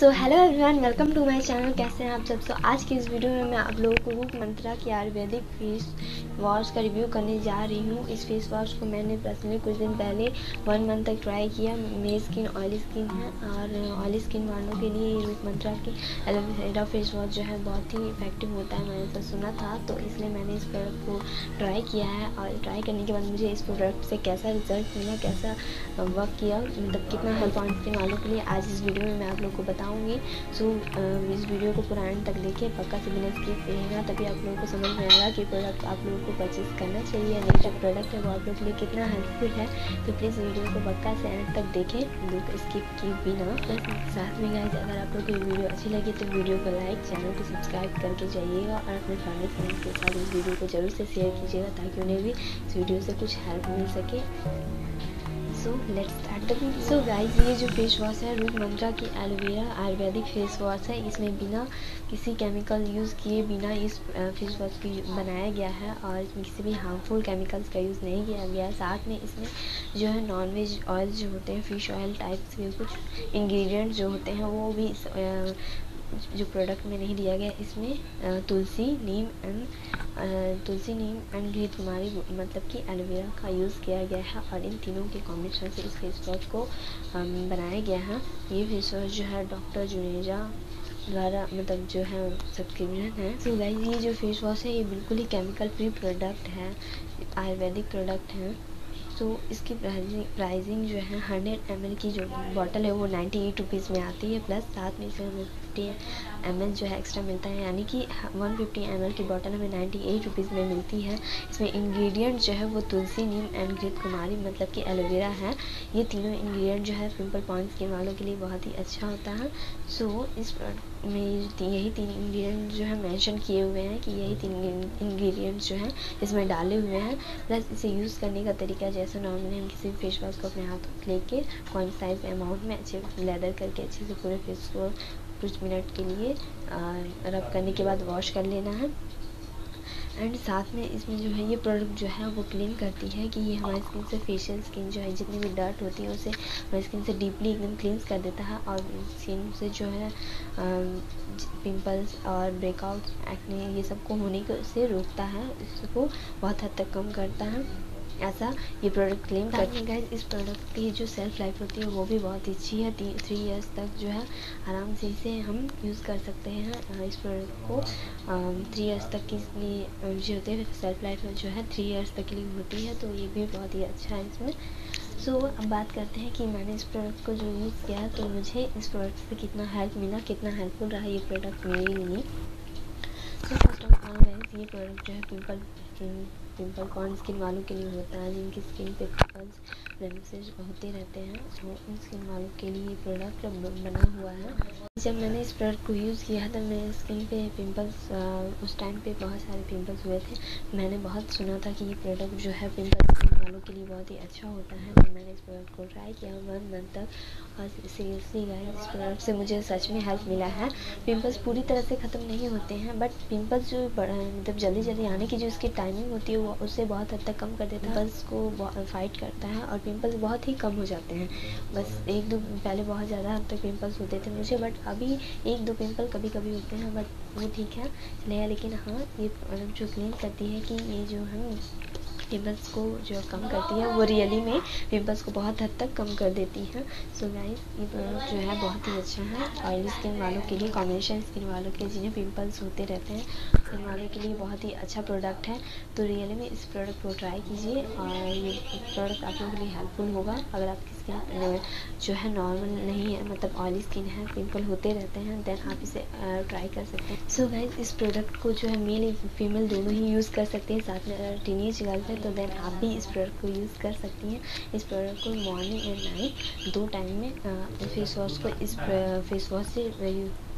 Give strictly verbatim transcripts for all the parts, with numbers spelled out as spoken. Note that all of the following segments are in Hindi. So hello everyone, welcome to my channel. कैसे हैं आप सब। सो so, आज की इस वीडियो में मैं आप लोगों को रूप मंत्रा की आयुर्वेदिक फेस वॉश का रिव्यू करने जा रही हूँ। इस फेस वॉश को मैंने पर्सनली कुछ दिन पहले वन मंथ तक ट्राई किया। मेरी स्किन ऑयली स्किन है और ऑयली स्किन वालों के लिए रूप मंत्रा की एलोवेरा फेस वॉश जो है बहुत ही इफेक्टिव होता है, मैंने तो सुना था, तो इसलिए मैंने इस प्रोडक्ट को ट्राई किया है। और ट्राई करने के बाद मुझे इस प्रोडक्ट से कैसा रिजल्ट मिला, कैसा वर्क किया, मतलब कितना हेल्प पॉइंट स्किन वालों के लिए, आज इस वीडियो में मैं आप लोग को बताऊँ। सो so, इस वीडियो को पूरा एंड तक देखिए, पक्का से बिना स्किप रहेगा, तभी आप लोगों को समझ में आएगा कि प्रोडक्ट आप लोगों को परचेज़ करना चाहिए, नहीं जो प्रोडक्ट है वो आप लोगों के लिए कितना हेल्पफुल है। तो प्लीज़ वीडियो को पक्का से एंड तक देखें, लोग स्किप किए बिना। प्लस साथ में गाइस, अगर आप लोग को वीडियो अच्छी लगी तो वीडियो को लाइक, चैनल को सब्सक्राइब करके जाइएगा और अपने फैमिली फ्रेंड्स के साथ इस वीडियो को जरूर से शेयर कीजिएगा ताकि उन्हें भी इस वीडियो से कुछ हेल्प मिल सके। So let's start. So guys, ये जो फेस वॉश है रूप मंत्रा की एलोवेरा आयुर्वेदिक फेस वॉश है। इसमें बिना किसी केमिकल यूज़ किए बिना इस फेस वॉश की बनाया गया है और इसमें किसी भी हार्मफुल केमिकल्स का यूज़ नहीं किया गया है। साथ में इसमें जो है नॉन वेज ऑयल जो होते हैं, फिश ऑयल टाइप्स के कुछ इंग्रेडिएंट जो होते हैं वो भी इस जो प्रोडक्ट में नहीं दिया गया। इसमें तुलसी नीम एंड तुलसी नीम एंड घृत कुमारी मतलब कि एलोवेरा का यूज़ किया गया है और इन तीनों के कॉम्बिनेशन से इस फेस वॉश को बनाया गया है। ये फेस वॉश जो है डॉक्टर जुनेजा द्वारा मतलब जो है सब्सक्रिप्शन है। सो गाइस, ये जो फेस वॉश है ये बिल्कुल ही केमिकल फ्री प्रोडक्ट है, आयुर्वेदिक प्रोडक्ट है। तो इसकी प्राइजिंग प्राइजिंग जो है हंड्रेड एम एल की जो बॉटल है वो नाइन्टी एट रुपीज़ में आती है, प्लस साथ में इसमें हमें फिफ्टी एम एल जो है एक्स्ट्रा मिलता है, यानी कि वन फिफ्टी एम एल की बॉटल हमें नाइन्टी एट रुपीज़ में मिलती है। इसमें इंग्रेडिएंट जो है वो तुलसी नीम एंड घृत कुमारी मतलब कि एलोवेरा है। ये तीनों इंग्रेडिएंट जो है पिम्पल पॉइंट स्किन वालों के लिए बहुत ही अच्छा होता है। सो so, इस में यही तीन इंग्रेडिएंट जो है मेंशन किए हुए हैं कि यही तीन इंग्रेडिएंट जो है इसमें डाले हुए हैं। प्लस इसे यूज़ करने का तरीका, जैसे नॉर्मली हम किसी भी फेस वॉश को अपने हाथों में लेके कॉइन साइज अमाउंट में अच्छे लेदर करके अच्छे से पूरे फेस को कुछ मिनट के लिए रब करने के बाद वॉश कर लेना है। एंड साथ में इसमें जो है ये प्रोडक्ट जो है वो क्लीन करती है कि ये हमारी स्किन से, फेशियल स्किन जो है जितनी भी डर्ट होती है उसे हमारी स्किन से डीपली एकदम क्लींस कर देता है और स्किन से जो है पिंपल्स और ब्रेकआउट्स एक्ने ये सब को होने को से रोकता है, इसको बहुत हद तक कम करता है, ऐसा ये प्रोडक्ट क्लेम करती है। गाइस, इस प्रोडक्ट की जो सेल्फ लाइफ होती है वो भी बहुत अच्छी है, थ्री इयर्स तक जो है आराम से इसे हम यूज़ कर सकते हैं। इस प्रोडक्ट को थ्री इयर्स तक की जो होती है सेल्फ लाइफ जो है थ्री इयर्स तक के लिए होती है, तो ये भी बहुत ही अच्छा है इसमें। सो so, अब बात करते हैं कि मैंने इस प्रोडक्ट को जो यूज़ किया तो मुझे इस प्रोडक्ट से कितना हेल्प मिला, कितना हेल्पफुल रहा ये प्रोडक्ट मेरे लिए। तो फर्स्ट ऑफ ऑल गाइस, ये प्रोडक्ट जो है पिंपल पिंपल कॉर्न स्किन वालों के लिए होता है, जिनकी स्किन पे पिंपल्स ब्लैमिशेज होते रहते हैं, तो उन स्किन वालों के लिए ये प्रोडक्ट बना हुआ है। जब मैंने इस प्रोडक्ट को यूज़ किया तो मेरे स्किन पे पिंपल्स उस टाइम पे बहुत सारे पिंपल्स हुए थे। मैंने बहुत सुना था कि ये प्रोडक्ट जो है पिंपल्स स्किन वालों के लिए बहुत ही अच्छा होता है, तो मैंने इस प्रोडक्ट को ट्राई किया वन मंथ तक और सीरियसली गाइस, इस प्रोडक्ट से मुझे सच में हेल्प मिला है। पिंपल्स पूरी तरह से ख़त्म नहीं होते हैं बट पिंपल्स जो मतलब जल्दी जल्दी आने की जो इसकी टाइमिंग होती है वो उससे बहुत हद तक कम कर देता है, पिंपल्स को फाइट करता है और पिंपल्स बहुत ही कम हो जाते हैं। बस एक दो पहले बहुत ज़्यादा हद तक पिंपल्स होते थे मुझे, बट अभी एक दो पिंपल कभी कभी होते हैं बट वो ठीक है चलेगा। लेकिन हाँ, ये प्रोडक्ट जो क्लीन करती है कि ये जो है पिंपल्स को जो कम करती है वो रियली में पिंपल्स को बहुत हद तक कम कर देती है। सो गाइस, ये प्रोडक्ट जो है बहुत ही अच्छा है ऑयली स्किन वालों के लिए, कॉम्बिनेशन स्किन वालों के लिए, जिन्हें पिंपल्स होते रहते हैं स्किन वालों के लिए बहुत ही अच्छा प्रोडक्ट है। तो रियली में इस प्रोडक्ट को ट्राई कीजिए और ये प्रोडक्ट आप लोगों के लिए हेल्पफुल होगा। अगर आपकी स्किन जो है नॉर्मल नहीं है मतलब ऑयली स्किन है, पिंपल होते रहते हैं, देन आप इसे ट्राई कर सकते हैं। सो गाइस, इस प्रोडक्ट को जो है मेल फीमेल दोनों ही यूज़ कर सकते हैं, साथ में अगर टीनेज गर्ल्स है तो देन आप भी इस प्रोडक्ट को यूज़ कर सकती हैं। इस प्रोडक्ट को मॉर्निंग एंड नाइट दो टाइम में फेस वॉश को इस फेस वॉश से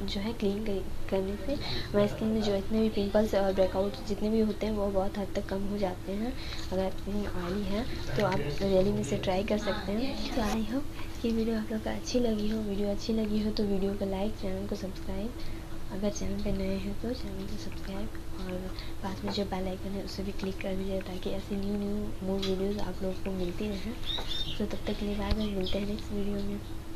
जो है क्लीन करने से हमारी स्किन में जो इतने भी पिंपल्स और ब्रेकआउट जितने भी होते हैं वो बहुत हद तक कम हो जाते हैं। अगर स्किन ऑयली है तो आप रियली में इसे ट्राई कर सकते हैं। तो आई होप कि वीडियो आप लोग को अच्छी लगी हो। वीडियो अच्छी लगी हो तो वीडियो को लाइक, चैनल को सब्सक्राइब, अगर चैनल पे नए हैं तो चैनल को सब्सक्राइब और पास में जो बेल आइकन है उसे भी क्लिक कर दीजिए ताकि ऐसी न्यू न्यू मोर वीडियोज़ आप लोगों को मिलती रहें। तो तब तक के लिए बाय बाय, मिलते हैं नेक्स्ट वीडियो में।